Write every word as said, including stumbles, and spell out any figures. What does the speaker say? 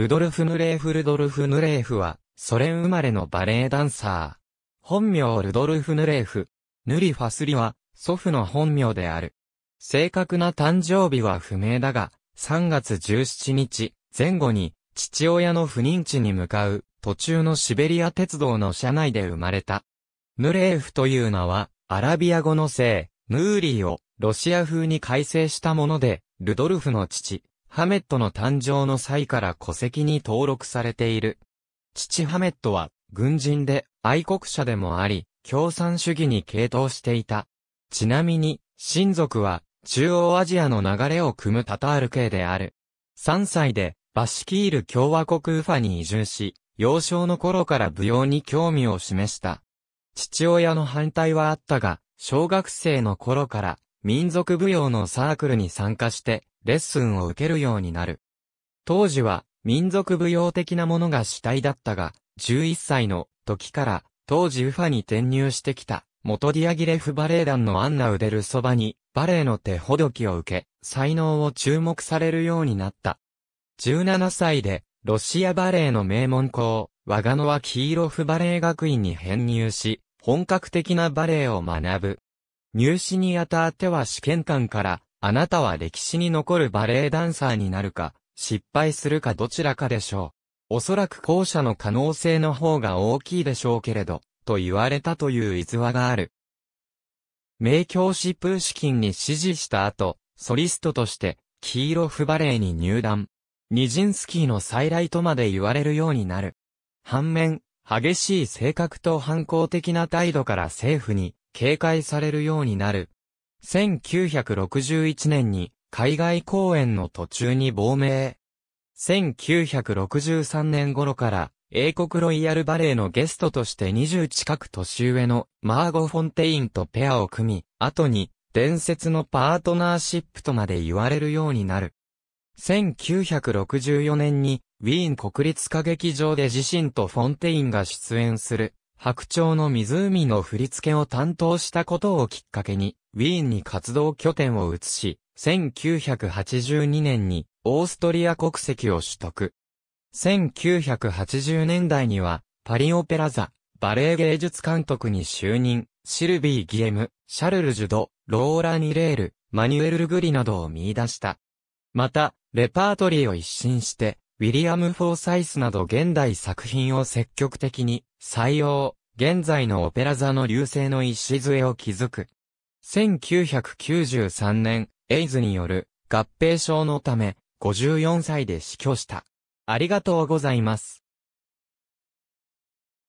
ルドルフ・ヌレーフ・ルドルフ・ヌレーフは、ソ連生まれのバレエダンサー。本名ルドルフ・ヌレーフ。ヌリファスリは、祖父の本名である。正確な誕生日は不明だが、さんがつじゅうしちにち、前後に、父親の赴任地に向かう、途中のシベリア鉄道の車内で生まれた。ヌレーフという名は、アラビア語の姓、ヌーリーを、ロシア風に改正したもので、ルドルフの父、ハメットの誕生の際から戸籍に登録されている。父ハメットは、軍人で、愛国者でもあり、共産主義に傾倒していた。ちなみに、親族は、中央アジアの流れを組むタタール系である。さんさいで、バシキール共和国ウファに移住し、幼少の頃から舞踊に興味を示した。父親の反対はあったが、小学生の頃から、民族舞踊のサークルに参加して、レッスンを受けるようになる。当時は、民族舞踊的なものが主体だったが、じゅういっさいの時から、当時ウファに転入してきた、元ディアギレフバレエ団のアンナ・ウデルソバに、バレエの手ほどきを受け、才能を注目されるようになった。じゅうななさいで、ロシアバレエの名門校、ワガノワ・キーロフバレエ学院に編入し、本格的なバレエを学ぶ。入試にあたっては試験官から、あなたは歴史に残るバレエダンサーになるか、失敗するかどちらかでしょう。おそらく後者の可能性の方が大きいでしょうけれど、と言われたという逸話がある。名教師プーシキンに師事した後、ソリストとして、キーロフバレエに入団。ニジンスキーの再来とまで言われるようになる。反面、激しい性格と反抗的な態度から政府に、警戒されるようになる。せんきゅうひゃくろくじゅういちねんに海外公演の途中に亡命。せんきゅうひゃくろくじゅうさんねん頃から英国ロイヤルバレエのゲストとしてにじゅうちかく年上のマーゴ・フォンテインとペアを組み、後に伝説のパートナーシップとまで言われるようになる。せんきゅうひゃくろくじゅうよねんにウィーン国立歌劇場で自身とフォンテインが出演する。白鳥の湖の振り付けを担当したことをきっかけに、ウィーンに活動拠点を移し、せんきゅうひゃくはちじゅうにねんにオーストリア国籍を取得。せんきゅうひゃくはちじゅうねんだいには、パリオペラ座、バレエ芸術監督に就任、シルビー・ギエム、シャルル・ジュド、ローラ・ニレール、マニュエル・ルグリなどを見出した。また、レパートリーを一新して、ウィリアム・フォーサイスなど現代作品を積極的に採用、現在のオペラ座の隆盛の礎を築く。せんきゅうひゃくきゅうじゅうさんねん、エイズによる合併症のため、ごじゅうよんさいで死去した。ありがとうございます。